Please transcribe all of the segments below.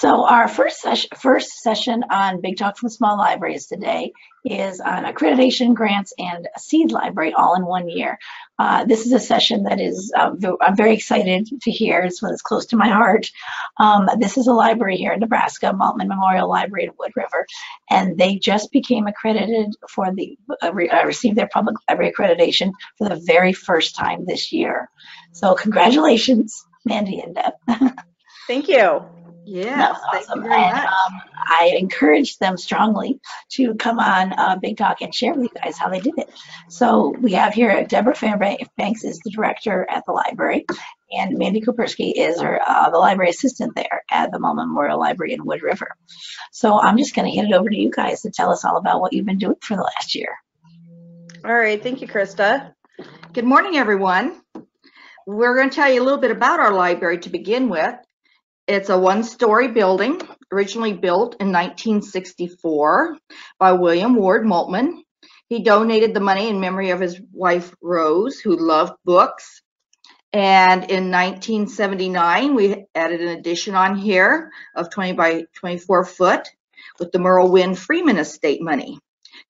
So our first session on Big Talk from Small Libraries today is on accreditation, grants, and a seed library all in one year. This is a session that is, I'm very excited to hear. It's one that's close to my heart. This is a library here in Nebraska, Maltman Memorial Library in Wood River, and they just became accredited for the, received their public library accreditation for the very first time this year. So congratulations, Mandy and Deb. Thank you. Yeah, awesome. And I encourage them strongly to come on Big Talk and share with you guys how they did it. So we have here Deborah Fairbanks is the director at the library, and Mandy Koperski is her, the library assistant there at the Maltman Memorial Library in Wood River. So I'm just going to hand it over to you guys to tell us all about what you've been doing for the last year. All right, thank you, Krista. Good morning, everyone. We're going to tell you a little bit about our library to begin with. It's a one-story building, originally built in 1964 by William Ward Maltman. He donated the money in memory of his wife, Rose, who loved books. And in 1979, we added an addition on here of 20 by 24 foot with the Merle Wynn Freeman estate money.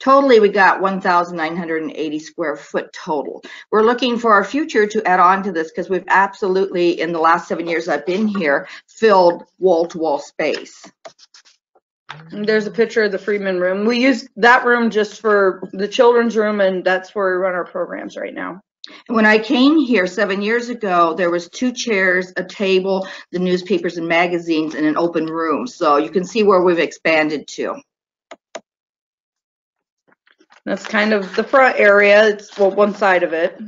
Totally, we got 1,980 square foot total. We're looking for our future to add on to this because we've absolutely, in the last 7 years I've been here, filled wall-to-wall space. There's a picture of the Freeman room. We use that room just for the children's room, and that's where we run our programs right now. When I came here 7 years ago, there was 2 chairs, a table, the newspapers and magazines, and an open room. So you can see where we've expanded to. That's kind of the front area. It's, well, one side of it.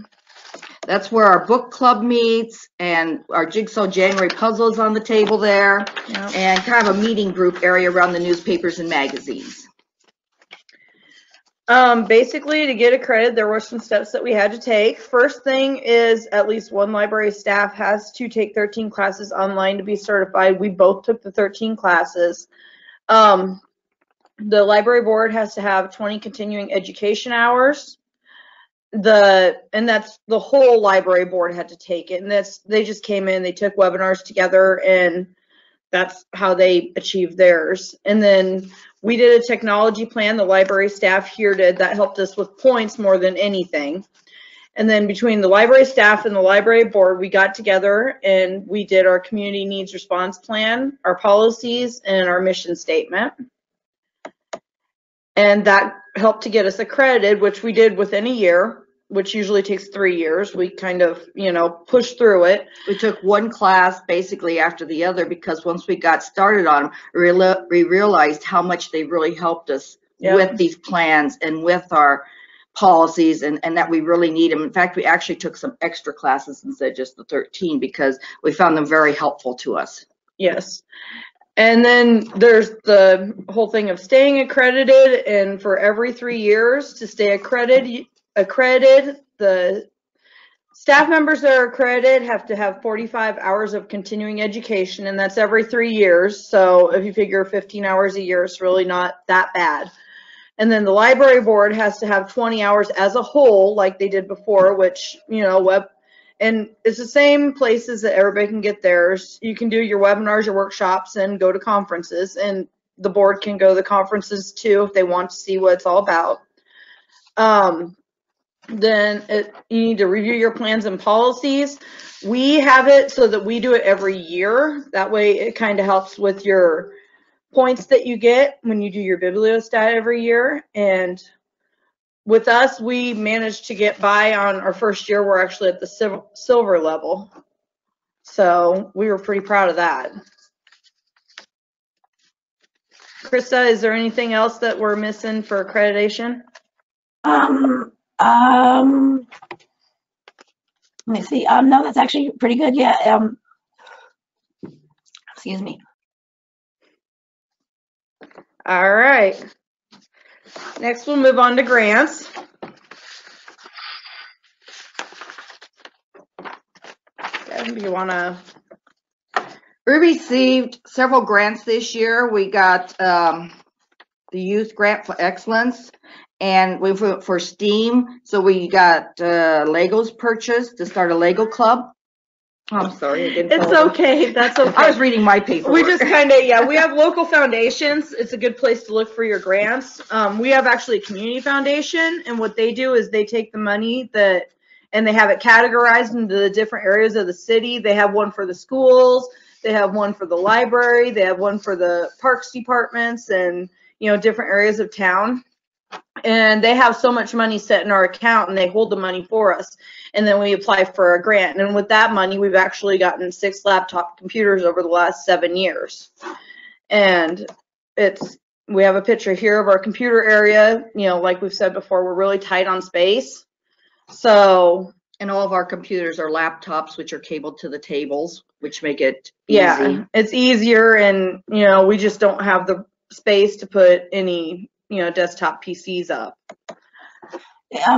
That's where our book club meets, and our Jigsaw January puzzle is on the table there, yep. And kind of a meeting group area around the newspapers and magazines. Basically, to get accredited, there were some steps that we had to take. First thing is at least one library staff has to take 13 classes online to be certified. We both took the 13 classes. The library board has to have 20 continuing education hours. And that's the whole library board had to take it. And that's, they just came in, they took webinars together, and that's how they achieved theirs. And then we did a technology plan, the library staff here did, that helped us with points more than anything. And then between the library staff and the library board, we got together and we did our community needs response plan, our policies, and our mission statement. And that helped to get us accredited, which we did within a year, which usually takes 3 years. We kind of, you know, pushed through it. We took one class basically after the other because once we got started on them, we realized how much they really helped us, yeah, with these plans and with our policies, and that we really need them. In fact, we actually took some extra classes instead of just the 13 because we found them very helpful to us. Yes. And then there's the whole thing of staying accredited, and for every 3 years to stay accredited, the staff members that are accredited have to have 45 hours of continuing education, and that's every 3 years. So if you figure 15 hours a year, it's really not that bad. And then the library board has to have 20 hours as a whole, like they did before, which, you know, and it's the same places that everybody can get theirs. You can do your webinars, your workshops, and go to conferences. And the board can go to the conferences too if they want to see what it's all about. You need to review your plans and policies. We have it so that we do it every year. That way it kind of helps with your points that you get when you do your bibliostat every year. And with us, we managed to get by on our first year. We're actually at the silver level. So we were pretty proud of that. Krista, is there anything else that we're missing for accreditation? Let me see. No, that's actually pretty good. Yeah. Excuse me. All right. Next, we'll move on to grants. Do you want to? We received several grants this year. We got the Youth Grant for Excellence, and we for STEAM. So we got Legos purchased to start a Lego club. I'm sorry. It's okay. That's okay. I was reading my paper. We just kind of, yeah, we have local foundations. It's a good place to look for your grants. We have actually a community foundation, and what they do is they take the money that, and they have it categorized into the different areas of the city. They have one for the schools. They have one for the library. They have one for the parks departments and, you know, different areas of town. And they have so much money set in our account, and they hold the money for us, and then we apply for a grant. And with that money, we've actually gotten 6 laptop computers over the last 7 years. And it's, we have a picture here of our computer area. You know, like we've said before, we're really tight on space. So, and all of our computers are laptops, which are cabled to the tables, which make it easy. Yeah, it's easier, and you know, we just don't have the space to put any, you know, desktop PCs up.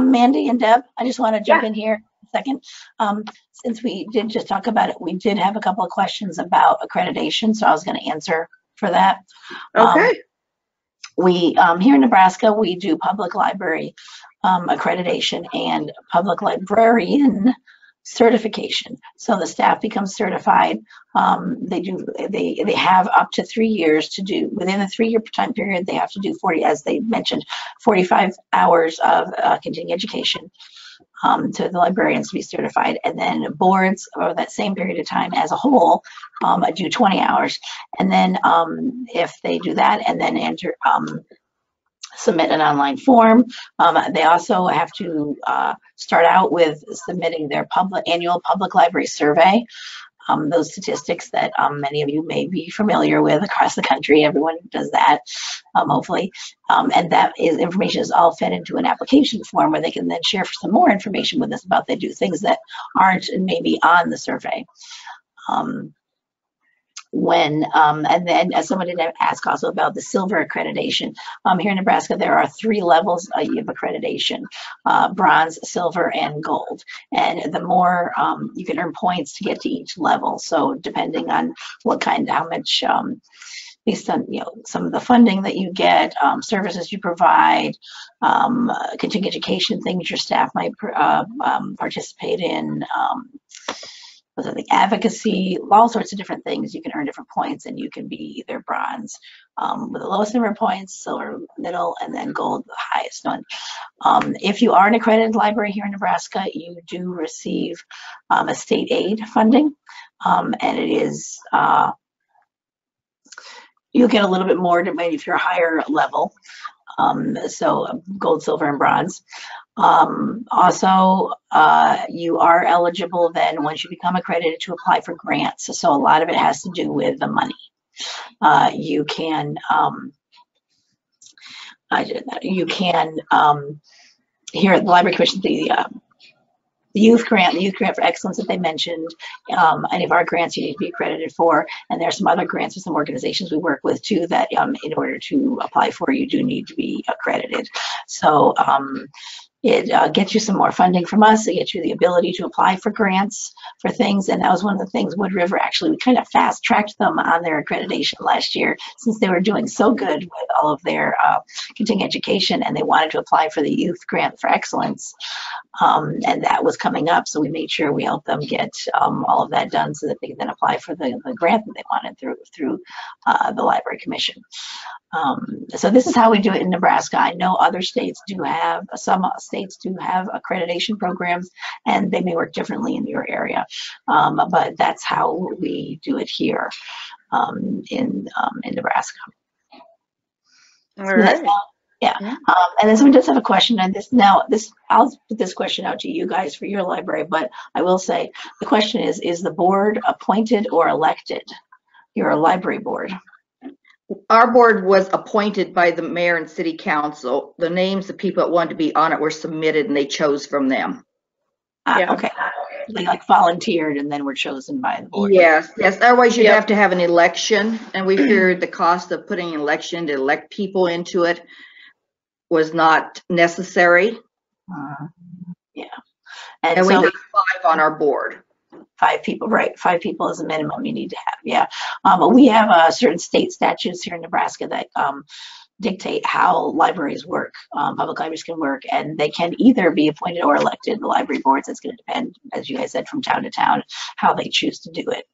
Mandy and Deb, I just want to jump in here a second. Since we did just talk about it, we did have a couple of questions about accreditation, so I was going to answer for that. Okay. We here in Nebraska, we do public library accreditation and public librarian certification. So the staff becomes certified. They have up to 3 years to do, within the 3-year time period, they have to do 40, as they mentioned, 45 hours of continuing education to the librarians to be certified. And then boards over that same period of time as a whole do 20 hours. And then if they do that and then enter, submit an online form. They also have to start out with submitting their annual public library survey. Those statistics that many of you may be familiar with across the country, everyone does that, hopefully. And that is, information is all fed into an application form where they can then share some more information with us about they do things that aren't maybe on the survey. And then as someone did ask also about the silver accreditation, here in Nebraska there are 3 levels of accreditation, bronze, silver, and gold. And the more you can earn points to get to each level. So depending on what kind, how much, based on, you know, some of the funding that you get, services you provide, continuing education things your staff might participate in, the advocacy, all sorts of different things. You can earn different points, and you can be either bronze with the lowest number of points, silver middle, and then gold the highest one. If you are an accredited library here in Nebraska, you do receive a state aid funding, and it is you'll get a little bit more maybe if you're a higher level, so gold, silver, and bronze. You are eligible then, once you become accredited, to apply for grants. So a lot of it has to do with the money. Here at the Library Commission, the Youth Grant for Excellence that they mentioned, any of our grants you need to be accredited for, and there are some other grants with some organizations we work with too that in order to apply for, you do need to be accredited. So it gets you some more funding from us. It gets you the ability to apply for grants for things, and that was one of the things Wood River actually, we kind of fast-tracked them on their accreditation last year since they were doing so good with all of their continuing education, and they wanted to apply for the Youth Grant for Excellence, and that was coming up, so we made sure we helped them get all of that done so that they could then apply for the grant that they wanted through the Library Commission. So this is how we do it in Nebraska. I know other states do have, some states do have accreditation programs, and they may work differently in your area, but that's how we do it here in Nebraska. All right. So yeah. And then someone does have a question, and this now, this, I'll put this question out to you guys for your library, but I will say the question is the board appointed or elected? You're a library board. Our board was appointed by the mayor and city council. The names of people that wanted to be on it were submitted, and they chose from them. Yeah. Okay. They like volunteered and then were chosen by the board. Yes, yes. Otherwise you'd have to have an election, and we figured the cost of putting an election to elect people into it was not necessary. Yeah. And so we had 5 on our board. 5 people, right? 5 people is a minimum you need to have. Yeah, we have certain state statutes here in Nebraska that dictate how libraries work, public libraries can work, and they can either be appointed or elected. The library boards, it's going to depend, as you guys said, from town to town, how they choose to do it.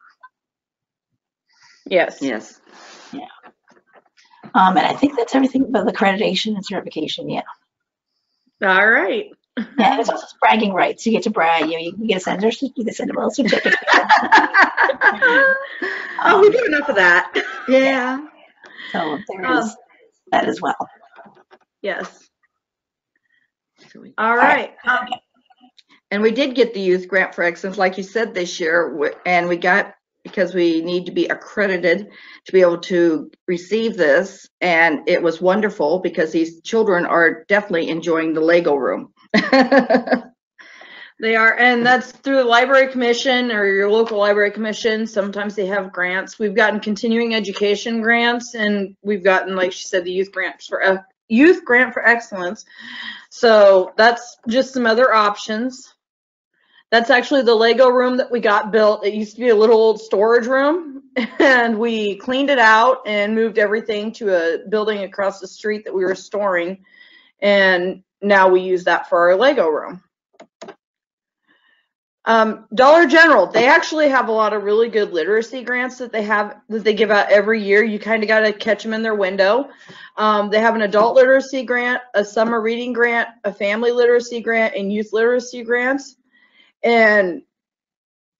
Yes. Yes. Yeah. And I think that's everything about the accreditation and certification. Yeah. All right. Yeah, and it's also bragging rights. You get to brag. You know, you can get a sender, you can send a little certificate. Oh, we do enough of that. Yeah. So there is that as well. Yes. All right. And we did get the youth grant for excellence, like you said, this year, and we got, because we need to be accredited to be able to receive this. And it was wonderful because these children are definitely enjoying the Lego room. They are, and that's through the Library Commission or your local Library Commission. Sometimes they have grants. We've gotten continuing education grants, and we've gotten, like she said, the youth grant for excellence. So that's just some other options. That's actually the Lego room that we got built. It used to be a little old storage room, and we cleaned it out and moved everything to a building across the street that we were storing, and now we use that for our Lego room. Dollar General, they actually have a lot of really good literacy grants that they have, that they give out every year. You kind of got to catch them in their window. They have an adult literacy grant, a summer reading grant, a family literacy grant, and youth literacy grants. And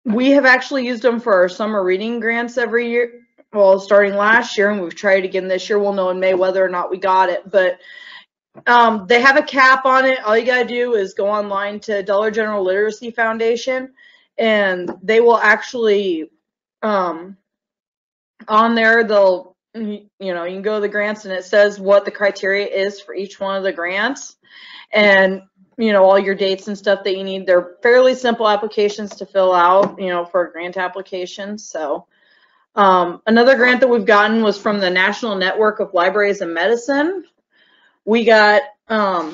we have actually used them for our summer reading grants every year, well, starting last year, and we've tried again this year. We'll know in May whether or not we got it, but they have a cap on it. All you gotta do is go online to Dollar General Literacy Foundation, and they will actually, on there, they'll, you know, you can go to the grants, and it says what the criteria is for each one of the grants, and, you know, all your dates and stuff that you need. They're fairly simple applications to fill out, you know, for a grant application. So another grant that we've gotten was from the National Network of Libraries of Medicine. We got a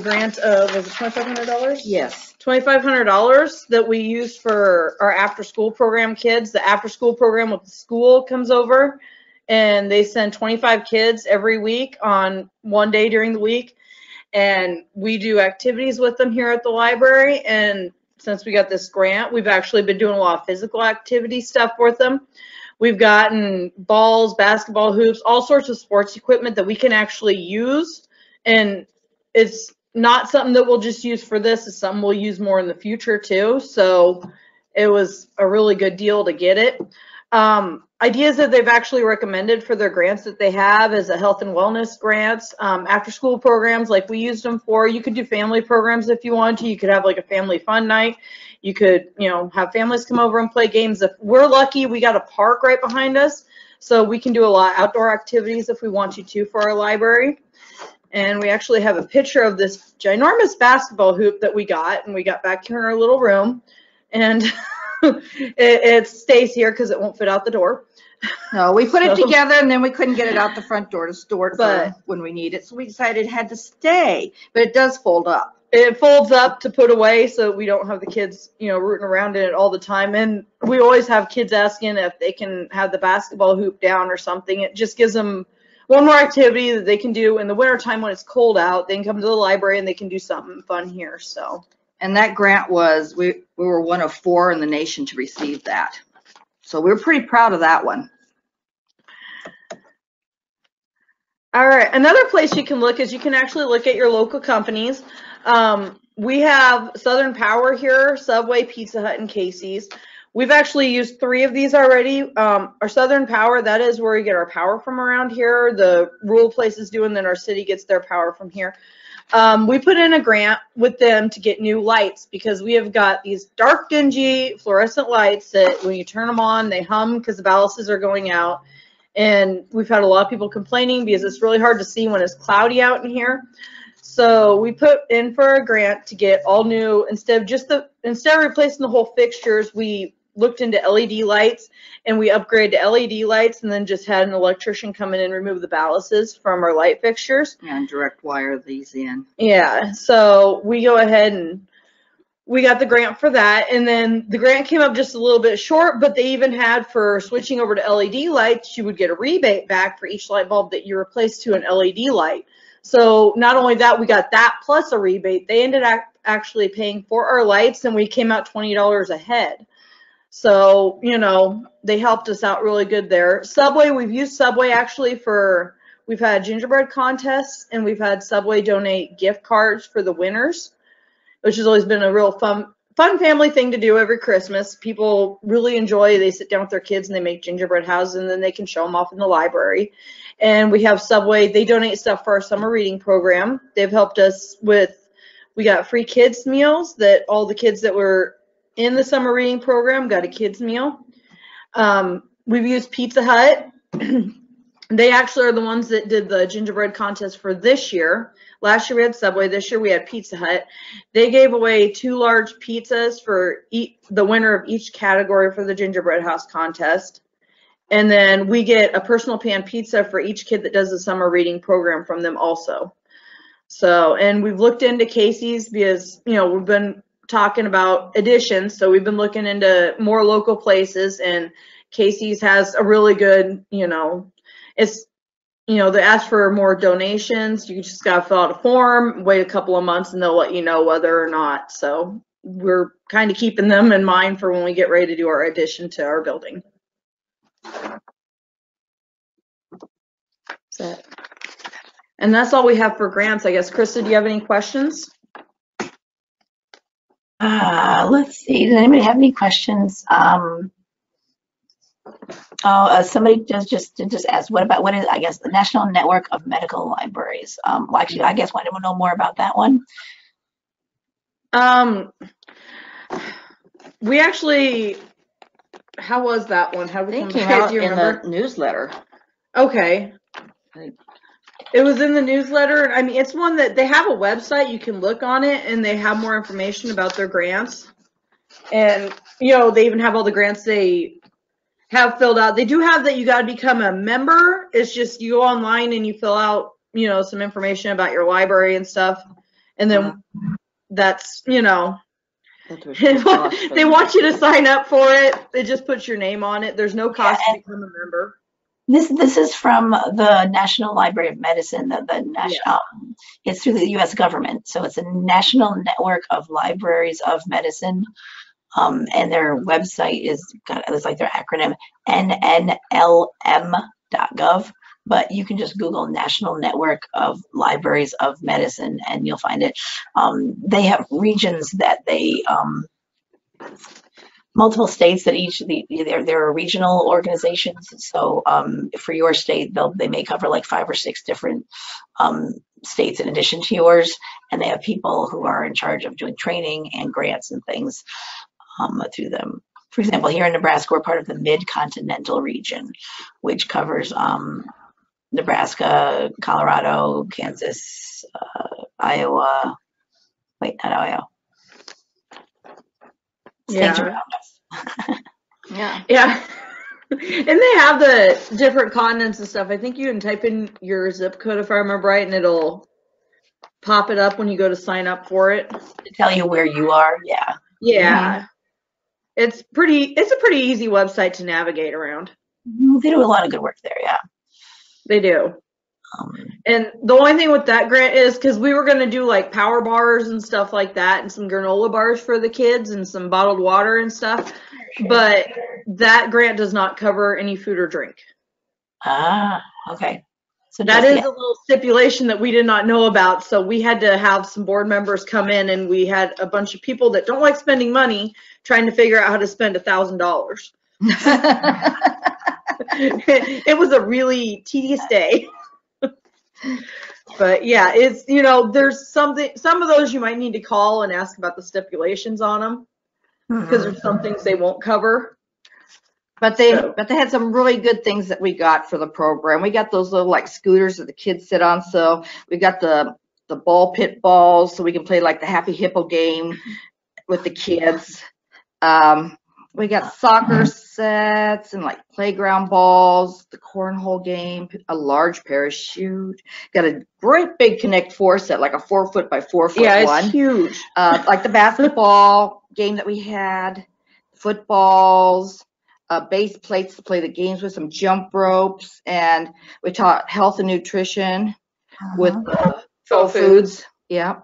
grant of, was it $2,500? Yes. $2,500 that we used for our after-school program kids. The after-school program with the school comes over, and they send 25 kids every week on one day during the week, and we do activities with them here at the library. And since we got this grant, we've actually been doing a lot of physical activity stuff with them. We've gotten balls, basketball hoops, all sorts of sports equipment that we can actually use. And it's not something that we'll just use for this. It's something we'll use more in the future too. So it was a really good deal to get it. Ideas that they've actually recommended for their grants that they have is a health and wellness grants, after school programs like we used them for. You could do family programs if you want to. You could have like a family fun night. You could, you know, have families come over and play games. If we're lucky, we got a park right behind us, so we can do a lot of outdoor activities if we want you to for our library. And we actually have a picture of this ginormous basketball hoop that we got, and we got back here in our little room, and it stays here because it won't fit out the door. No, we put it together, and then we couldn't get it out the front door to store it for when we need it, so we decided it had to stay. But it does fold up. It folds up to put away, so we don't have the kids, you know, rooting around in it all the time. And we always have kids asking if they can have the basketball hoop down or something. It just gives them one more activity that they can do in the wintertime when it's cold out. They can come to the library and they can do something fun here. So, and that grant was, we were one of 4 in the nation to receive that. So we're pretty proud of that one. All right, another place you can look is you can actually look at your local companies. We have Southern Power here, Subway, Pizza Hut, and Casey's. We've actually used 3 of these already. Our Southern Power, that is where we get our power from around here. The rural places do, and then our city gets their power from here. We put in a grant with them to get new lights because we have got these dark, dingy fluorescent lights that when you turn them on, they hum because the ballasts are going out. And we've had a lot of people complaining because it's really hard to see when it's cloudy out in here. So we put in for a grant to get all new, instead of replacing the whole fixtures, we looked into LED lights, and we upgraded to LED lights, and then just had an electrician come in and remove the ballasts from our light fixtures. And direct wire these in. Yeah, so we go ahead and we got the grant for that, and then the grant came up just a little bit short, but they even had for switching over to LED lights, you would get a rebate back for each light bulb that you replaced to an LED light. So not only that, we got that plus a rebate. They ended up actually paying for our lights, and we came out $20 ahead. So, you know, they helped us out really good there. Subway, we've used Subway actually for, we've had gingerbread contests, and we've had Subway donate gift cards for the winners, which has always been a real fun family thing to do every Christmas. People really enjoy, they sit down with their kids and they make gingerbread houses, and then they can show them off in the library. And we have Subway, they donate stuff for our summer reading program. They've helped us with, we got free kids meals that all the kids that were in the summer reading program got a kids meal. We've used Pizza Hut. They actually are the ones that did the gingerbread contest for this year. Last year we had Subway, this year we had Pizza Hut. They gave away 2 large pizzas for the winner of each category for the gingerbread house contest. And then we get a personal pan pizza for each kid that does the summer reading program from them also. So, and we've looked into Casey's because, you know, we've been talking about additions. So we've been looking into more local places, and Casey's has a really good, you know, it's, you know, they ask for more donations. You just gotta fill out a form, wait a couple of months, and they'll let you know whether or not. So we're kind of keeping them in mind for when we get ready to do our addition to our building. That's it. And that's all we have for grants, I guess. Krista, do you have any questions? Let's see, does anybody have any questions? Somebody just asked, what about, what is, I guess, the National Network of Medical Libraries? Well, actually, I guess I want to know more about that one. We actually, how was that one? How they came out in the newsletter. Okay. It was in the newsletter. I mean, it's one that they have a website. You can look on it, and they have more information about their grants. And, you know, they even have all the grants they have filled out. They do have that you got to become a member. It's just you go online and you fill out, you know, some information about your library and stuff. And then that's, you know, they want you to sign up for it. It just puts your name on it. There's no cost to become a member. This is from the National Library of Medicine. The national, it's through the U.S. government, so it's a National Network of Libraries of Medicine, and their website is it's like their acronym NNLM.gov. But you can just Google National Network of Libraries of Medicine, and you'll find it. They have regions that they. Multiple states that each there are regional organizations, so for your state they may cover like 5 or 6 different states in addition to yours, and they have people who are in charge of doing training and grants and things through them. For example, here in Nebraska we're part of the Mid Continental Region, which covers Nebraska, Colorado, Kansas, Iowa, not Iowa. Yeah. Yeah. Yeah. And they have the different continents and stuff. I think you can type in your zip code, if I remember right, and it'll pop it up when you go to sign up for it. To tell you where you are. Yeah. Yeah. Mm-hmm. It's a pretty easy website to navigate around. They do a lot of good work there. Yeah. They do. And the only thing with that grant is because we were going to do like power bars and stuff like that, and some granola bars for the kids, and some bottled water and stuff, but that grant does not cover any food or drink. Ah, okay. So that is a little stipulation that we did not know about, so we had to have some board members come in, and we had a bunch of people that don't like spending money trying to figure out how to spend $1,000. It was a really tedious day. But yeah, it's, you know, there's something, some of those you might need to call and ask about the stipulations on them, because there's some things they won't cover. But they had some really good things that we got for the program. We got those little like scooters that the kids sit on, so we got the ball pit balls, so we can play like the Happy Hippo game with the kids. We got soccer sets and like playground balls, the cornhole game, a large parachute. Got a great big Connect Four set, like a 4-foot by 4-foot one. Yeah, it's huge. Like the basketball game that we had, footballs, base plates to play the games with, some jump ropes, and we taught health and nutrition with Whole Foods. Yeah.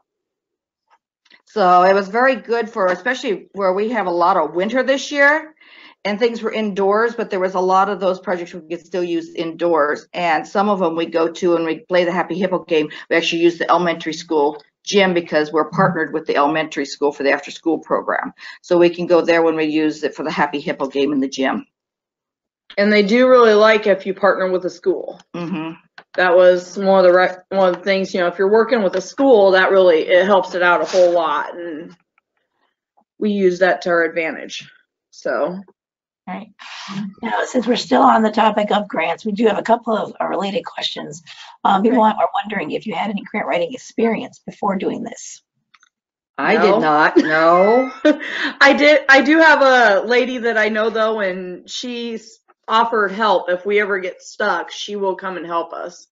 So it was very good for, especially where we have a lot of winter this year and things were indoors, but there was a lot of those projects we could still use indoors. And some of them we go to and we play the Happy Hippo game. We actually use the elementary school gym because we're partnered with the elementary school for the after school program. So we can go there when we use it for the Happy Hippo game in the gym. And they do really like if you partner with a school. Mm-hmm. That was one of the things, you know, if you're working with a school, that really, it helps it out a whole lot, and we use that to our advantage. So. Right. Now, since we're still on the topic of grants, we do have a couple of related questions. People are wondering if you had any grant writing experience before doing this. I did not. No. I did. I do have a lady that I know, though, and she's offered help. If we ever get stuck, she will come and help us.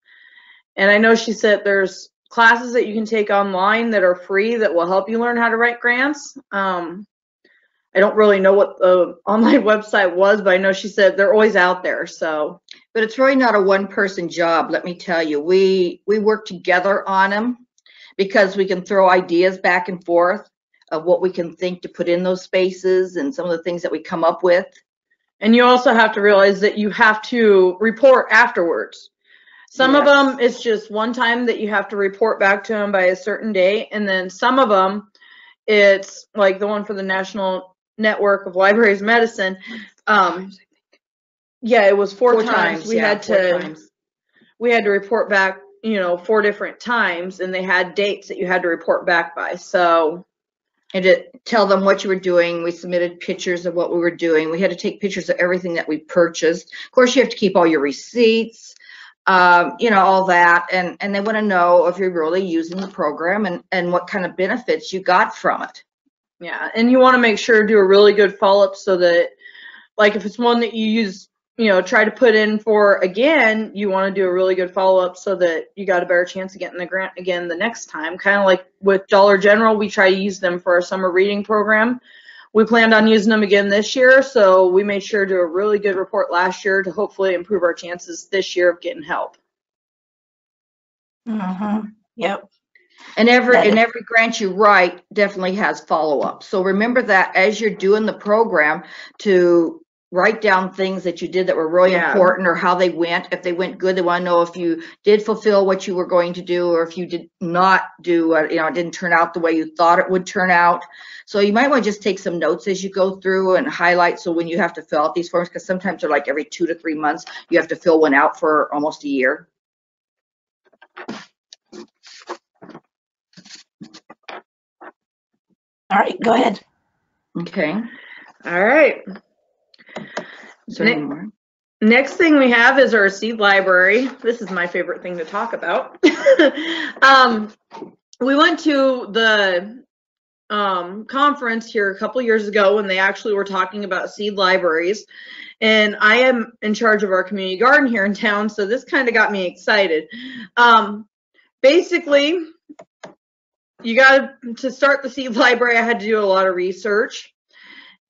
And I know she said there's classes that you can take online that are free that will help you learn how to write grants. I don't really know what the online website was, but I know she said they're always out there. So, but it's really not a one-person job, let me tell you. We work together on them because we can throw ideas back and forth of what we can think to put in those spaces and some of the things that we come up with. And you also have to realize that you have to report afterwards. Some of them, it's just one time that you have to report back to them by a certain date. And then some of them, it's like the one for the National Network of Libraries of Medicine. Yeah, it was four times. We had to report back, you know, 4 different times, and they had dates that you had to report back by. So. And to tell them what you were doing. We submitted pictures of what we were doing. We had to take pictures of everything that we purchased. Of course, you have to keep all your receipts, you know, all that. And they want to know if you're really using the program and what kind of benefits you got from it. Yeah, and you want to make sure to do a really good follow-up so that, like, if it's one that you use, you know, try to put in for again, you want to do a really good follow-up so that you got a better chance of getting the grant again the next time. Kind of like with Dollar General, we try to use them for our summer reading program. We planned on using them again this year, so we made sure to do a really good report last year to hopefully improve our chances this year of getting help. Mm-hmm. Yep. And every grant you write definitely has follow-up. So remember that as you're doing the program to write down things that you did that were really important or how they went. If they went good, they want to know if you did fulfill what you were going to do or if you did not do, you know, it didn't turn out the way you thought it would turn out. So you might want to just take some notes as you go through and highlight. So when you have to fill out these forms, because sometimes they're like every 2 to 3 months, you have to fill one out for almost a year. All right, go ahead. Okay. All right. Next thing we have is our seed library. This is my favorite thing to talk about. We went to the conference here a couple years ago when they actually were talking about seed libraries, and I am in charge of our community garden here in town, so this kind of got me excited. Basically, you got to start the seed library. I had to do a lot of research.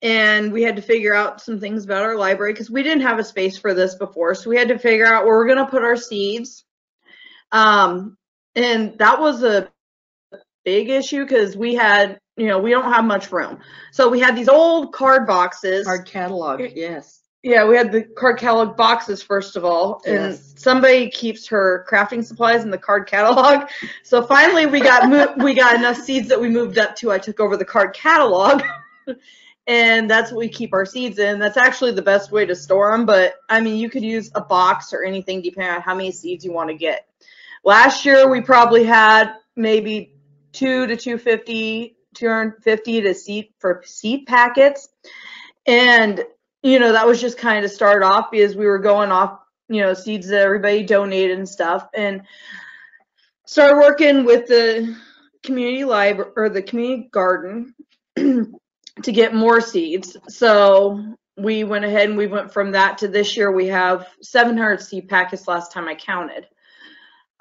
And we had to figure out some things about our library because we didn't have a space for this before. So we had to figure out where we're going to put our seeds. And that was a big issue because we had, you know, we don't have much room. So we had these old card boxes. Card catalog, yes. Yeah, we had the card catalog boxes, first of all. Yes. And somebody keeps her crafting supplies in the card catalog. So finally we got, we got enough seeds that we moved up to. I took over the card catalog. And that's what we keep our seeds in. That's actually the best way to store them, but I mean, you could use a box or anything depending on how many seeds you want to get. Last year, we probably had maybe 250 to seed for seed packets. And, you know, that was just kind of start off because we were going off, you know, seeds that everybody donated and stuff, and started working with the community garden to get more seeds. So we went ahead and we went from that to this year we have 700 seed packets last time I counted.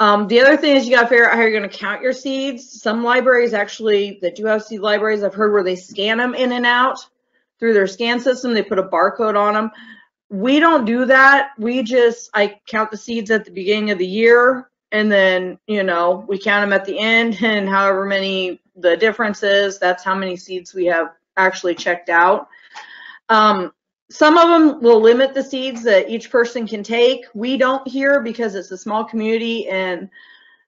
The other thing is you gotta figure out how you're gonna count your seeds. Some libraries actually that do have seed libraries, I've heard, where they scan them in and out through their scan system. They put a barcode on them. We don't do that. We just, I count the seeds at the beginning of the year, and then, you know, we count them at the end, and however many the difference is, that's how many seeds we have actually checked out. Some of them will limit the seeds that each person can take. We don't here because it's a small community and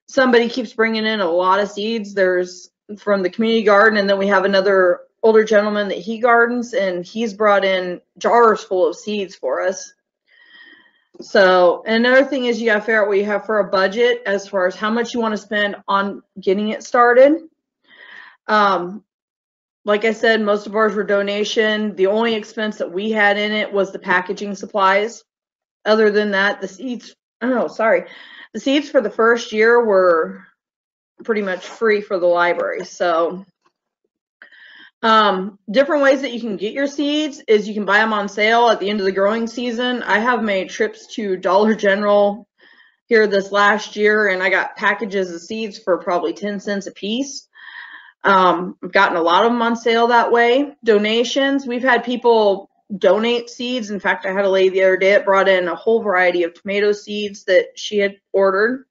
somebody keeps bringing in a lot of seeds. There's from the community garden, and then we have another older gentleman that he gardens, and he's brought in jars full of seeds for us. So another thing is you gotta figure out what you have for a budget as far as how much you want to spend on getting it started. Like I said, most of ours were donation. The only expense that we had in it was the packaging supplies. Other than that, the seeds, oh, sorry. The seeds for the first year were pretty much free for the library. So different ways that you can get your seeds is you can buy them on sale at the end of the growing season. I have made trips to Dollar General here this last year, and I got packages of seeds for probably 10 cents a piece. I've gotten a lot of them on sale that way. Donations, we've had people donate seeds. In fact, I had a lady the other day that brought in a whole variety of tomato seeds that she had ordered.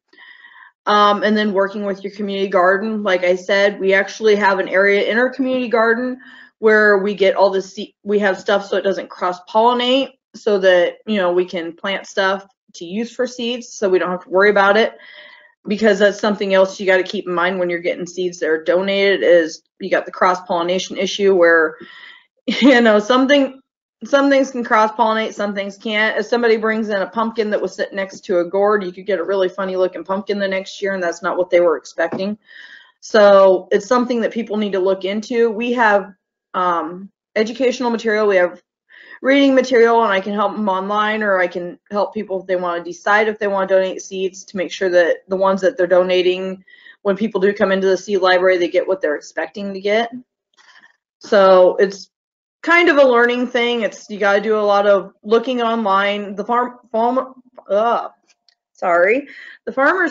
And then working with your community garden, like I said, we actually have an area in our community garden where we get all the seed, we have stuff so it doesn't cross-pollinate, so that, you know, we can plant stuff to use for seeds so we don't have to worry about it. Because that's something else you got to keep in mind when you're getting seeds that are donated, is you got the cross-pollination issue where, you know, some things can cross-pollinate, some things can't. If somebody brings in a pumpkin that was sitting next to a gourd, you could get a really funny-looking pumpkin the next year, and that's not what they were expecting. So it's something that people need to look into. We have educational material, we have reading material, and I can help them online, or I can help people if they want to decide if they want to donate seeds, to make sure that the ones that they're donating, when people do come into the seed library, they get what they're expecting to get. So it's kind of a learning thing. It's, you got to do a lot of looking online. The Farmer's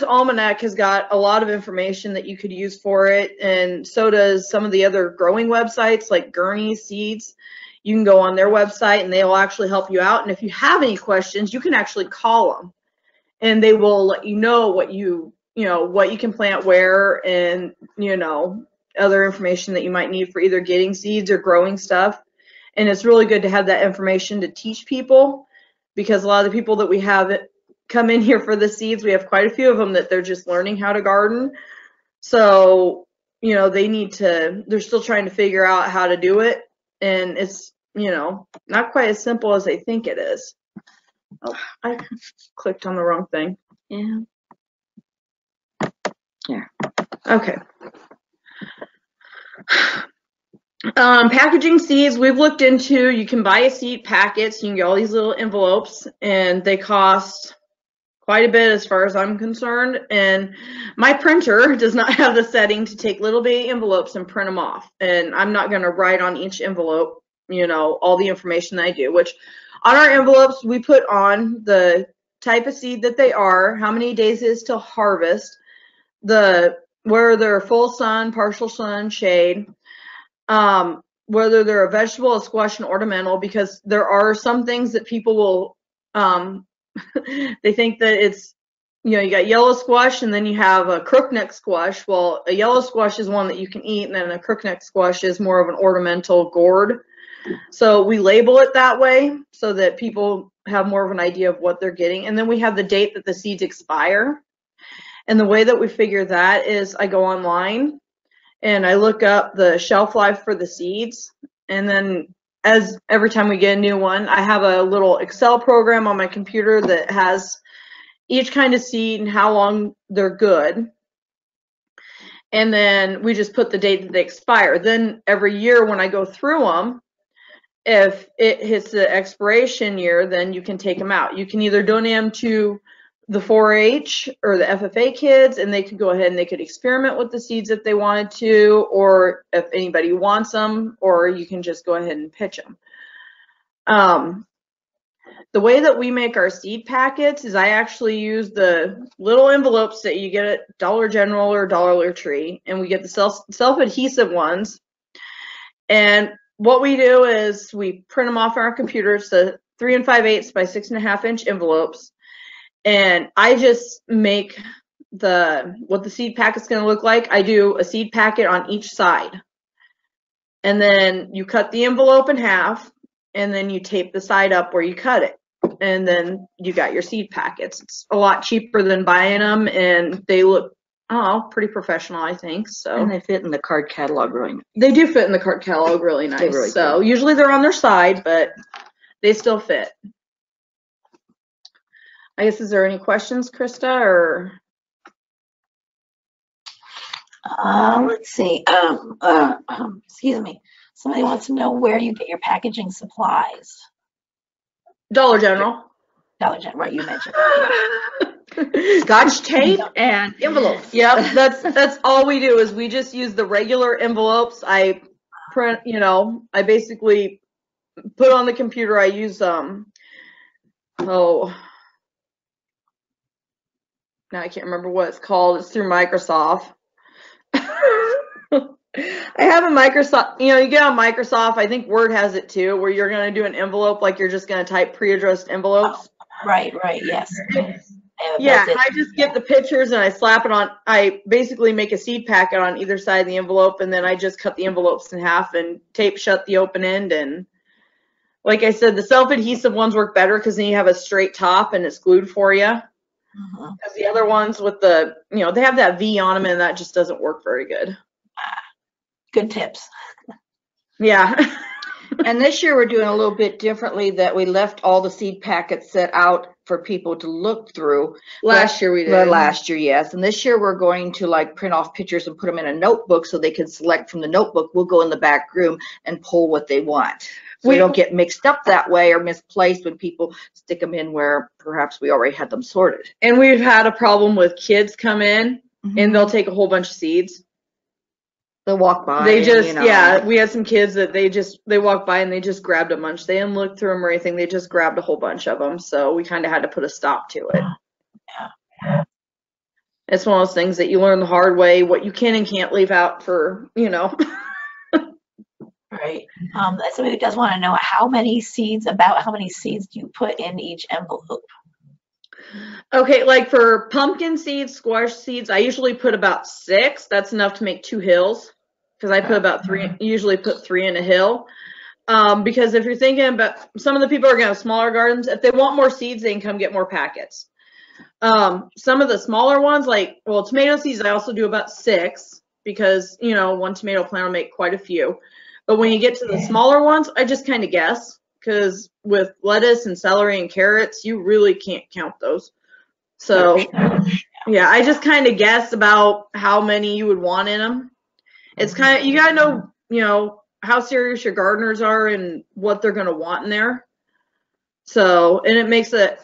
Almanac has got a lot of information that you could use for it, and so does some of the other growing websites like Gurney's Seeds. You can go on their website and they will actually help you out. And if you have any questions, you can actually call them and they will let you know what you can plant where, and, you know, other information that you might need for either getting seeds or growing stuff. And it's really good to have that information to teach people, because a lot of the people that we have come in here for the seeds, we have quite a few of them that they're just learning how to garden. So, you know, they need to, they're still trying to figure out how to do it. And it's, you know, not quite as simple as they think it is. Oh, I clicked on the wrong thing. Yeah. Yeah. Okay. Packaging seeds, we've looked into, you can buy a seed packets, you can get all these little envelopes, and they cost quite a bit as far as I'm concerned. And my printer does not have the setting to take little baby envelopes and print them off. And I'm not going to write on each envelope, you know, all the information that I do, which on our envelopes, we put on the type of seed that they are, how many days it is till harvest, whether they're full sun, partial sun, shade, whether they're a vegetable, a squash, and ornamental, because there are some things that people will, they think that it's, you know, you got yellow squash and then you have a crookneck squash. Well, a yellow squash is one that you can eat, and then a crookneck squash is more of an ornamental gourd. So we label it that way so that people have more of an idea of what they're getting. And then we have the date that the seeds expire. And the way that we figure that is I go online and I look up the shelf life for the seeds, and then as every time we get a new one, I have a little Excel program on my computer that has each kind of seed and how long they're good. And then we just put the date that they expire. Then every year when I go through them, if it hits the expiration year, then you can take them out. You can either donate them to the 4-H or the FFA kids, and they could go ahead and they could experiment with the seeds if they wanted to, or if anybody wants them, or you can just go ahead and pitch them. The way that we make our seed packets is I actually use the little envelopes that you get at Dollar General or Dollar Tree, and we get the self-adhesive ones. And what we do is we print them off on our computers, the 3 5/8 by 6 1/2 inch envelopes. And I just make what the seed packet's gonna look like. I do a seed packet on each side. And then you cut the envelope in half, and then you tape the side up where you cut it. And then you got your seed packets. It's a lot cheaper than buying them, and they look, pretty professional, I think, so. And they fit in the card catalog really nice. They do fit in the card catalog really nice. Really so do. Usually they're on their side, but they still fit. I guess, is there any questions, Krista, or? Let's see, excuse me. Somebody wants to know where you get your packaging supplies. Dollar General. Dollar General, right, you mentioned. Scotch tape and envelopes. Yep, that's all we do is we just use the regular envelopes. I print, I basically put on the computer, I use, now I can't remember what it's called. It's through Microsoft. I have a Microsoft, you get on Microsoft, I think Word has it too, where you're going to do an envelope, like you're just going to type pre-addressed envelopes. Oh, right, yes. Yeah, I just get the pictures and I slap it on, I basically make a seed packet on either side of the envelope, and then I just cut the envelopes in half and tape shut the open end. And like I said, the self-adhesive ones work better because then you have a straight top and it's glued for you. Because the other ones with the, they have that V on them, and that just doesn't work very good. Good tips. Yeah. And this year we're doing a little bit differently, that we left all the seed packets set out for people to look through. Last year we did. Last year, yes. And this year we're going to print off pictures and put them in a notebook so they can select from the notebook. We'll go in the back room and pull what they want. So we don't get mixed up that way or misplaced when people stick them in where perhaps we already had them sorted. And we've had a problem with kids come in and they'll take a whole bunch of seeds. They'll walk by. They just, we had some kids that they walked by and they just grabbed a bunch. They didn't look through them or anything. They just grabbed a whole bunch of them. So we kind of had to put a stop to it. Yeah. It's one of those things that you learn the hard way, what you can and can't leave out for, Right. Somebody does want to know how many seeds do you put in each envelope? Okay, like for pumpkin seeds, squash seeds, I usually put about 6. That's enough to make 2 hills, because I put about 3, usually put 3 in a hill. Because if you're thinking about, some of the people are going to have smaller gardens. If they want more seeds, they can come get more packets. Some of the smaller ones, tomato seeds, I also do about 6, because, one tomato plant will make quite a few. But when you get to the smaller ones, I just kind of guess. Because with lettuce and celery and carrots, you really can't count those. So, yeah, I just kind of guessed about how many you would want in them. It's kind of, you got to know, how serious your gardeners are and what they're going to want in there. So, and it makes it,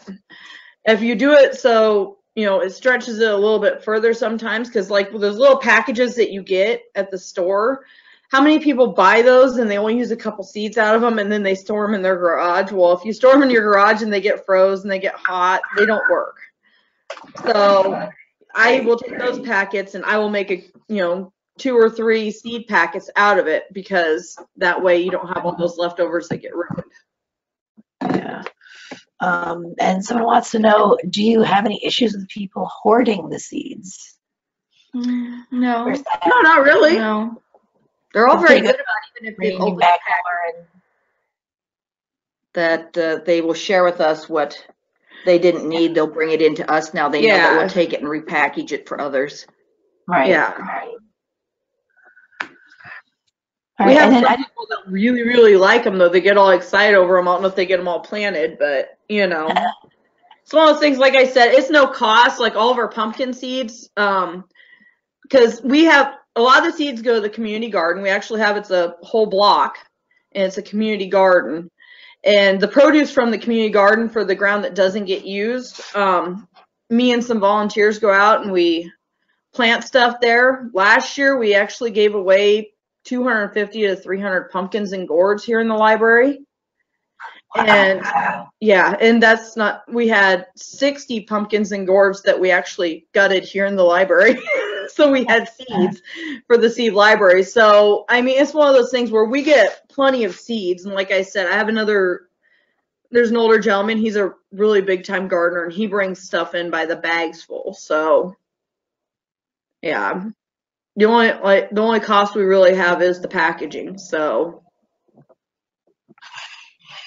if you do it so, it stretches it a little bit further sometimes. Because with those little packages that you get at the store, how many people buy those and they only use a couple seeds out of them and then they store them in their garage? Well, if you store them in your garage and they get frozen, they get hot, they don't work. So I will take those packets and I will make 2 or 3 seed packets out of it, because that way you don't have all those leftovers that get ruined. Yeah. And someone wants to know, do you have any issues with people hoarding the seeds? No. No, not really. No. They're all very good about it, even if they hold back that they will share with us what they didn't need. They'll bring it into us now. They know that we'll take it and repackage it for others. Right. Yeah. Right. We have some people that really, really like them, though. They get all excited over them. I don't know if they get them all planted, but, It's one of those things, like I said, it's no cost. Like all of our pumpkin seeds, because we have... A lot of the seeds go to the community garden. We actually have, it's a whole block, and it's a community garden. And the produce from the community garden for the ground that doesn't get used, me and some volunteers go out and we plant stuff there. Last year, we actually gave away 250 to 300 pumpkins and gourds here in the library. And yeah, and that's not, we had 60 pumpkins and gourds that we actually gutted here in the library. So we had seeds for the seed library. So, I mean, it's one of those things where we get plenty of seeds. And like I said, I have another, there's an older gentleman, he's a really big time gardener and he brings stuff in by the bags full. So yeah, the only cost we really have is the packaging. So.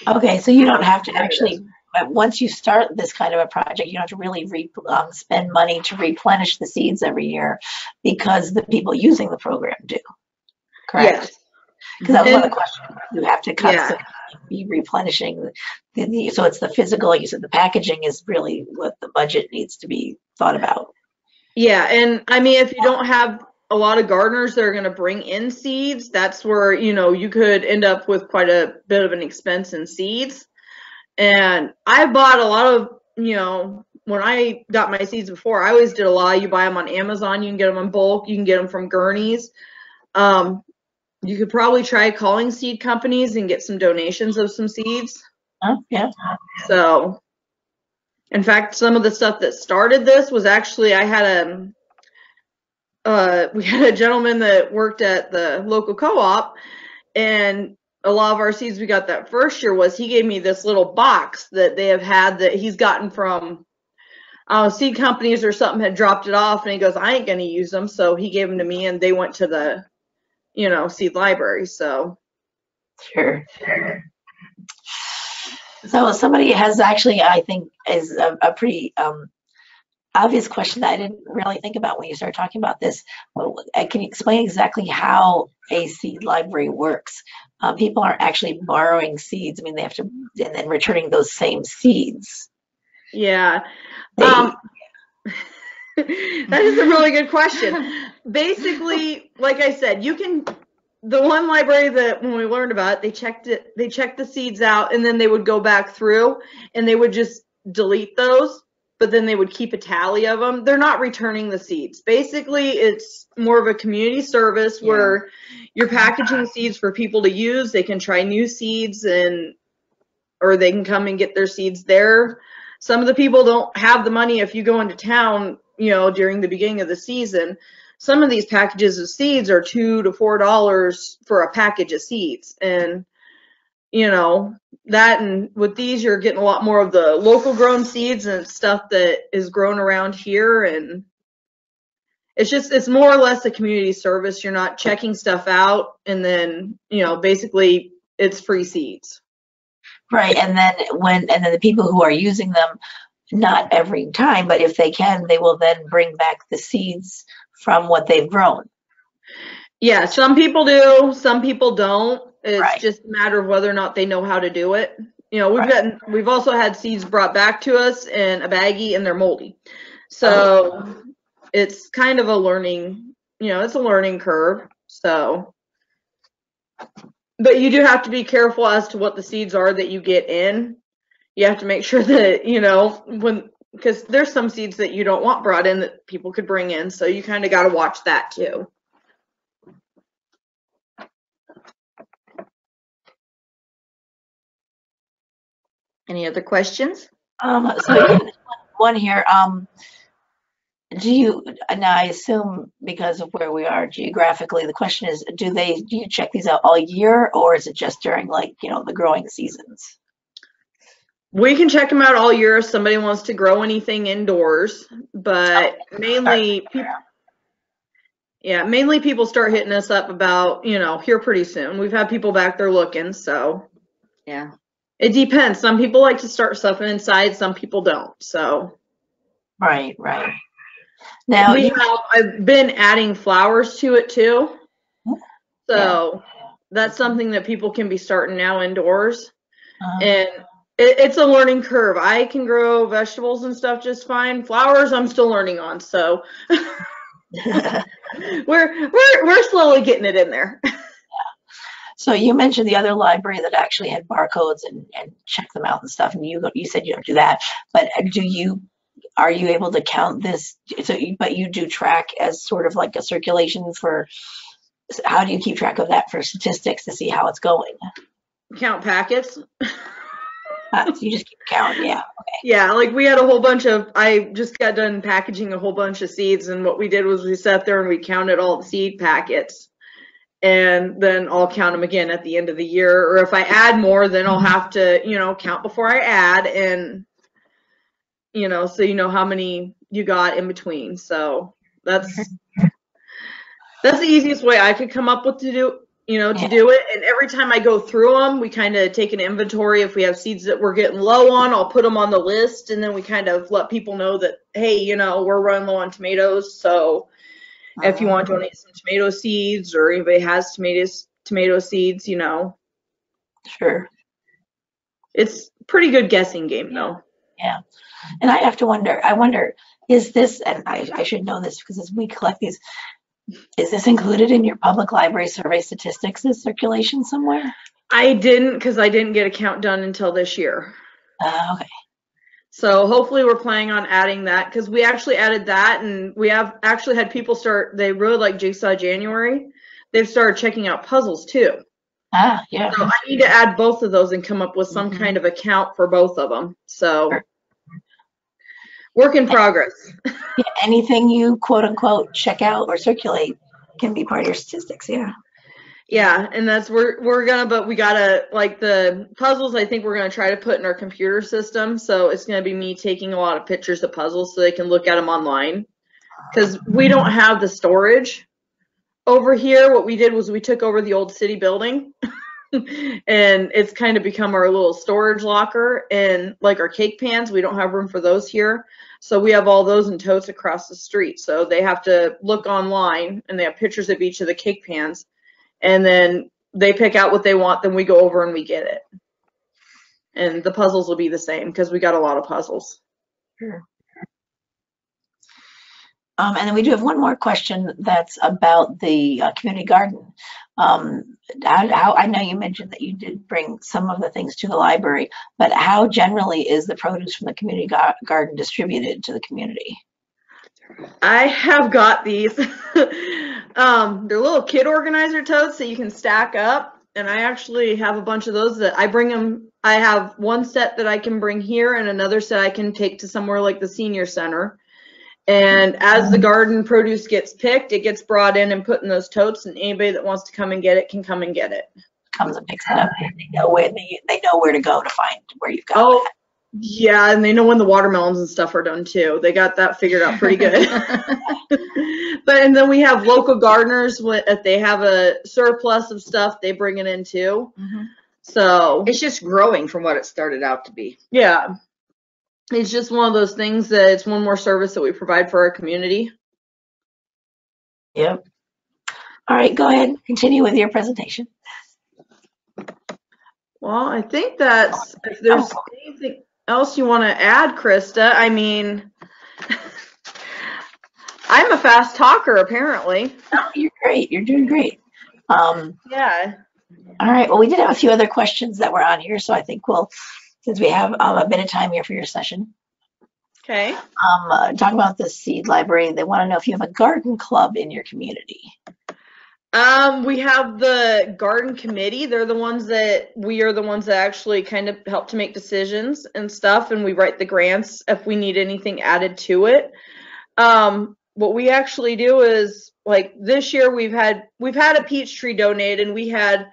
Okay, so you don't have to actually, once you start this kind of a project, you don't have to really spend money to replenish the seeds every year because the people using the program do, correct? Yes. Because that was one of the questions. You have to constantly be replenishing. So it's the physical use of the packaging is really what the budget needs to be thought about. Yeah, and I mean, if you don't have a lot of gardeners that are going to bring in seeds, that's where, you know, you could end up with quite a bit of an expense in seeds. And I bought a lot of, you know, when I got my seeds before, I always did a lot. You buy them on Amazon, you can get them in bulk, you can get them from Gurney's. You could probably try calling seed companies and get some donations of some seeds. Oh, yeah. So, in fact, some of the stuff that started this was actually, I had a, we had a gentleman that worked at the local co-op, and a lot of our seeds we got that first year was he gave me this little box that they have had that he's gotten from seed companies or something had dropped it off, and he goes, I ain't going to use them, so he gave them to me, and they went to the, you know, seed library, so. Sure, sure. So somebody has actually, I think, is a pretty obvious question that I didn't really think about when you started talking about this. Can you explain exactly how a seed library works? People aren't actually borrowing seeds. I mean, they have to, and then returning those same seeds. Yeah. That is a really good question. Basically, like I said, you can, the one library that when we learned about it, they checked the seeds out and then they would go back through and they would just delete those. But then they would keep a tally of them. They're not returning the seeds. Basically, it's more of a community service where you're packaging seeds for people to use. They can try new seeds and, or they can come and get their seeds there. Some of the people don't have the money if you go into town, you know, during the beginning of the season. Some of these packages of seeds are $2 to $4 for a package of seeds. And you know, that, and with these, you're getting a lot more of the local grown seeds and stuff that is grown around here. And it's just, it's more or less a community service. You're not checking stuff out. And then, you know, basically it's free seeds. Right. And then and then the people who are using them, not every time, but if they can, they will then bring back the seeds from what they've grown. Yeah. Some people do, some people don't. It's right. Just a matter of whether or not they know how to do it. You know, we've also had seeds brought back to us in a baggie and they're moldy. So it's kind of a learning, you know, it's a learning curve. So, but you do have to be careful as to what the seeds are that you get in. You have to make sure that, you know, when, because there's some seeds that you don't want brought in that people could bring in. So you kind of got to watch that too. Any other questions? So one here, do you, now I assume because of where we are geographically, the question is, do you check these out all year or is it just during, like, you know, the growing seasons? We can check them out all year if somebody wants to grow anything indoors, but mainly people, yeah, mainly people start hitting us up about, you know, here pretty soon. We've had people back there looking, so. Yeah. It depends. Some people like to start stuff inside, some people don't. So, right, right. Now we have, I've been adding flowers to it too. So that's something that people can be starting now indoors. And it's a learning curve. I can grow vegetables and stuff just fine. Flowers I'm still learning on, so we're slowly getting it in there. So you mentioned the other library that actually had barcodes and check them out and stuff, and you said you don't do that. But do you Are you able to count this? So, but you do track as sort of like a circulation for, how do you keep track of that for statistics to see how it's going? Count packets. So you just keep counting, yeah. Okay. Yeah, like we had a whole bunch of, I just got done packaging a whole bunch of seeds, and what we did was we sat there and we counted all the seed packets, and then I'll count them again at the end of the year. Or if I add more, then I'll have to, you know, count before I add, and, you know, so you know how many you got in between. So that's the easiest way I could come up with to do, you know, to do it. And every time I go through them, we kind of take an inventory. If we have seeds that we're getting low on, I'll put them on the list, and then we kind of let people know that, hey, you know, we're running low on tomatoes, so if you want to donate some tomato seeds, or anybody has tomato seeds, you know. Sure. It's a pretty good guessing game, though. Yeah. And I have to wonder, is this, and I should know this because as we collect these, is this included in your public library survey statistics as circulation somewhere? I didn't, because I didn't get a count done until this year. Okay. So hopefully we're planning on adding that, because we actually added that, and we have actually had people start, they really like Jigsaw January. They've started checking out puzzles too. Ah, yeah. So I need to add both of those and come up with some kind of account for both of them. So work in progress. Yeah, anything you quote unquote check out or circulate can be part of your statistics, yeah. Yeah, and that's we're gonna, but we gotta, like the puzzles, I think we're gonna try to put in our computer system. So it's gonna be me taking a lot of pictures of puzzles so they can look at them online, because we don't have the storage over here. What we did was we took over the old city building, and it's kind of become our little storage locker. And like our cake pans, we don't have room for those here, so we have all those in totes across the street. So they have to look online, and they have pictures of each of the cake pans. And then they pick out what they want, then we go over and we get it. And the puzzles will be the same, because we got a lot of puzzles. Sure. And then we do have one more question that's about the community garden. I know you mentioned that you did bring some of the things to the library, but how generally is the produce from the community garden distributed to the community? I have got these. They're little kid organizer totes that you can stack up, and I actually have a bunch of those that I bring them. I have one set that I can bring here, and another set I can take to somewhere like the senior center. And as the garden produce gets picked, it gets brought in and put in those totes, and anybody that wants to come and get it can come and get it. Comes and picks it up. They know where to go to find where you've got. Oh. That. Yeah, and they know when the watermelons and stuff are done too. They got that figured out pretty good. But and then we have local gardeners. If they have a surplus of stuff, they bring it in too. So it's just growing from what it started out to be. Yeah, it's just one of those things that it's one more service that we provide for our community. Yep. All right, go ahead. Continue with your presentation. Well, I think that's if there's anything else you want to add, Krista? I mean, I'm a fast talker, apparently. Oh, you're great. You're doing great. Yeah. All right. Well, we did have a few other questions that were on here, so I think we'll, since we have a bit of time here for your session. Okay. Talking about the seed library, they want to know if you have a garden club in your community. We have the garden committee. They're the ones that actually kind of help to make decisions and stuff, and we write the grants if we need anything added to it. What we actually do is, like this year, we've had a peach tree donated, and we had,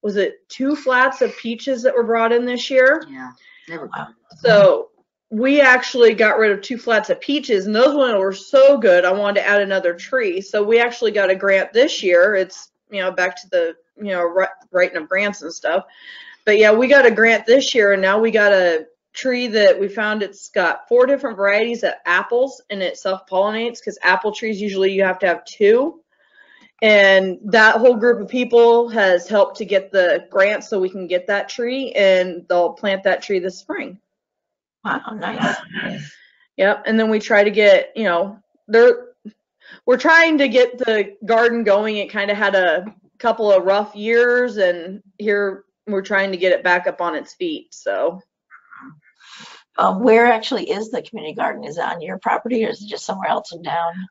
was it 2 flats of peaches that were brought in this year? Yeah, never. So we actually got rid of 2 flats of peaches, and those ones were so good, I wanted to add another tree. So we actually got a grant this year. It's, you know, back to the, you know, writing of grants and stuff. But yeah, we got a grant this year, and now we got a tree that we found, it's got 4 different varieties of apples, and it self-pollinates, because apple trees usually you have to have 2. And that whole group of people has helped to get the grant so we can get that tree, and they'll plant that tree this spring. Wow, nice. Yep, and then we try to get, you know, we're trying to get the garden going. It kind of had a couple of rough years, and here we're trying to get it back up on its feet, so. Where actually is the community garden? Is it on your property or is it just somewhere else in town?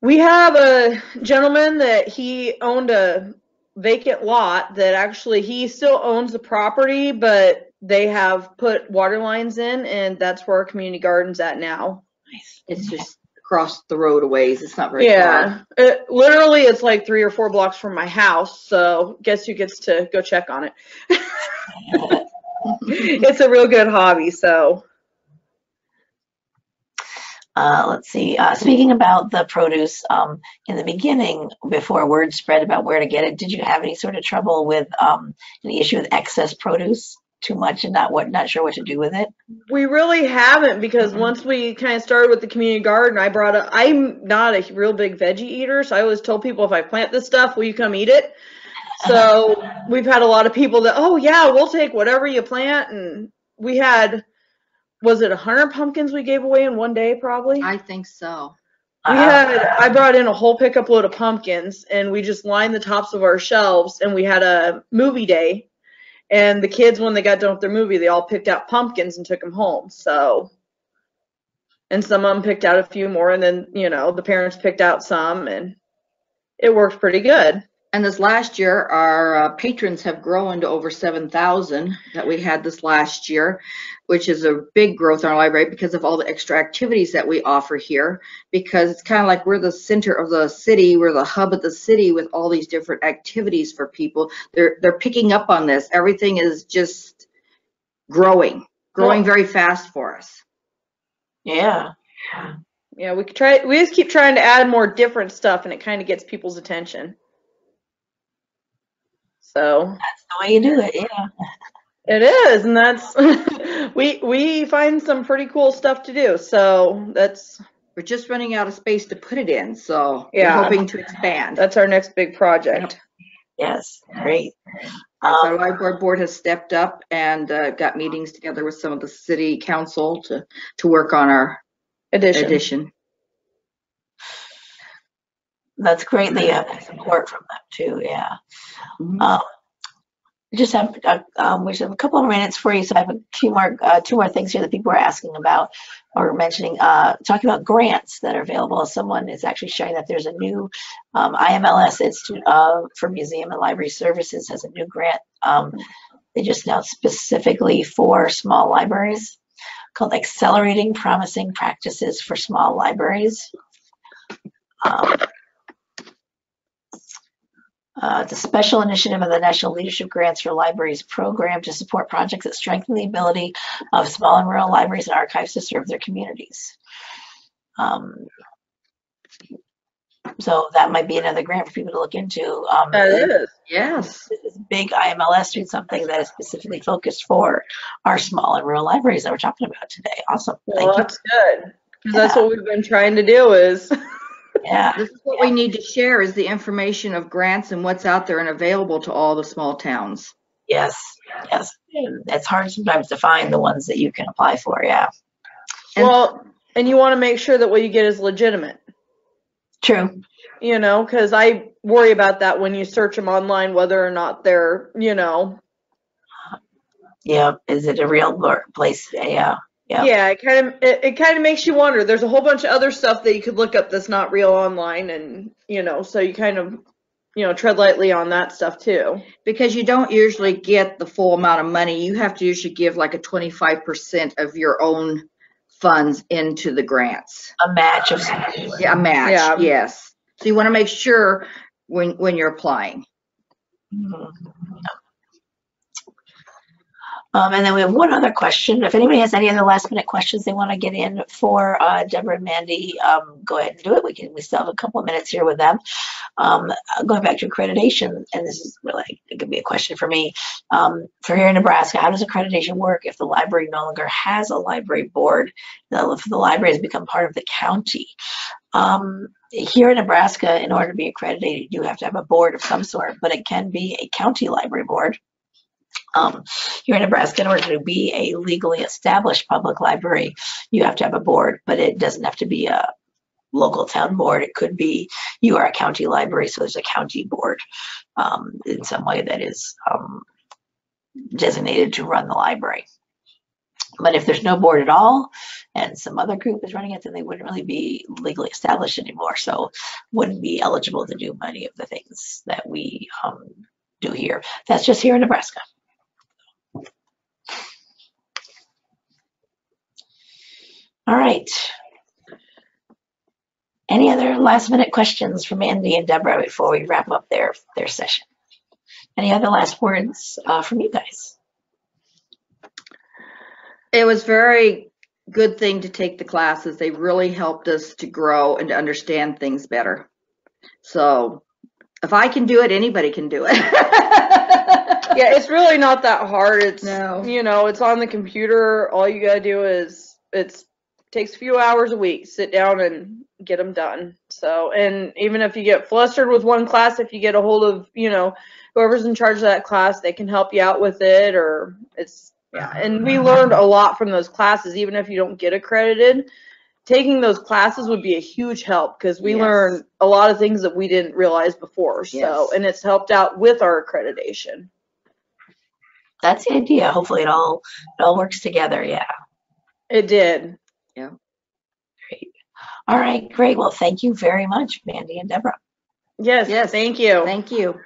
We have a gentleman that he owned a vacant lot that actually he still owns the property, but they have put water lines in, and that's where our community garden's at now. Nice. It's just across the road a ways. It's not very far. Yeah, literally it's like 3 or 4 blocks from my house, so guess who gets to go check on it? It's a real good hobby. So let's see, speaking about the produce, in the beginning, before word spread about where to get it, did you have any sort of trouble with any issue with excess produce, too much and not sure what to do with it? We really haven't, because once we kind of started with the community garden, I'm not a real big veggie eater, so I always told people, if I plant this stuff, will you come eat it? So we've had a lot of people that, oh yeah, we'll take whatever you plant. And we had, was it 100 pumpkins we gave away in one day probably? I think so. We had, I brought in a whole pickup load of pumpkins, and we just lined the tops of our shelves, and we had a movie day. And the kids, when they got done with their movie, they all picked out pumpkins and took them home. So, and some of them picked out a few more, and then, you know, the parents picked out some, and it worked pretty good. And this last year, our patrons have grown to over 7,000 that we had this last year, which is a big growth in our library because of all the extra activities that we offer here, because it's kind of like we're the center of the city, we're the hub of the city with all these different activities for people. They're picking up on this. Everything is just growing very fast for us. Yeah. Yeah, we just keep trying to add more different stuff, and it kind of gets people's attention. So that's the way you do it, yeah. It is, and that's we find some pretty cool stuff to do. So that's, we're just running out of space to put it in. So yeah, we're hoping to expand. That's our next big project. Yes, great. Our library board has stepped up and got meetings together with some of the city council to work on our edition. That's great that you have support from them too, yeah. Just have, we have a couple of minutes for you, so I have a few more, two more things here that people are asking about or mentioning. Talking about grants that are available. Someone is actually sharing that there's a new IMLS Institute for Museum and Library Services has a new grant. They just announced specifically for small libraries called Accelerating Promising Practices for Small Libraries. It's a special initiative of the National Leadership Grants for Libraries program to support projects that strengthen the ability of small and rural libraries and archives to serve their communities. So that might be another grant for people to look into. That is, yes. This big IMLS doing something that is specifically focused for our small and rural libraries that we're talking about today. Awesome. Well, that's good, because that's what we've been trying to do is... Yeah, this is what we need to share, is the information of grants and what's out there and available to all the small towns. Yes, yes. It's hard sometimes to find the ones that you can apply for, yeah. Well, and you want to make sure that what you get is legitimate. True. You know, because I worry about that when you search them online, whether or not they're, you know. Yeah, is it a real place? Yeah. Yep. Yeah, it kind of makes you wonder. There's a whole bunch of other stuff that you could look up that's not real online, and you know, so you kind of, you know, tread lightly on that stuff too. Because you don't usually get the full amount of money. You have to usually give like a 25% of your own funds into the grants. A match of some sort. Yeah, a match. Yeah. Yes. So you want to make sure when you're applying. Mm-hmm. And then we have one other question. If anybody has any other last minute questions they want to get in for Deborah and Mandy, go ahead and do it. We still have a couple of minutes here with them. Going back to accreditation, and this is really, it could be a question for me. For here in Nebraska, how does accreditation work if the library no longer has a library board? The library has become part of the county. Here in Nebraska, in order to be accredited, you have to have a board of some sort, but it can be a county library board. Here in Nebraska, in order to be a legally established public library, you have to have a board, but it doesn't have to be a local town board. It could be you are a county library, so there's a county board in some way that is designated to run the library. But if there's no board at all and some other group is running it, then they wouldn't really be legally established anymore. So wouldn't be eligible to do many of the things that we do here. That's just here in Nebraska. All right. Any other last minute questions from Andy and Deborah before we wrap up their session? Any other last words from you guys? It was very good thing to take the classes. They really helped us to grow and to understand things better. So if I can do it, anybody can do it. Yeah, it's really not that hard. It's, no. You know, it's on the computer. All you gotta do is, it takes a few hours a week, sit down and get them done. So, and even if you get flustered with one class, if you get a hold of, you know, whoever's in charge of that class, they can help you out with it, or it's, yeah, and we learned a lot from those classes. Even if you don't get accredited, taking those classes would be a huge help, because we yes. learned a lot of things that we didn't realize before. So, yes. and it's helped out with our accreditation. That's the idea. Hopefully it all works together. Yeah. It did. Yeah. Great. All right. Great. Well, thank you very much, Mandy and Deborah. Yes. Yes. Thank you. Thank you.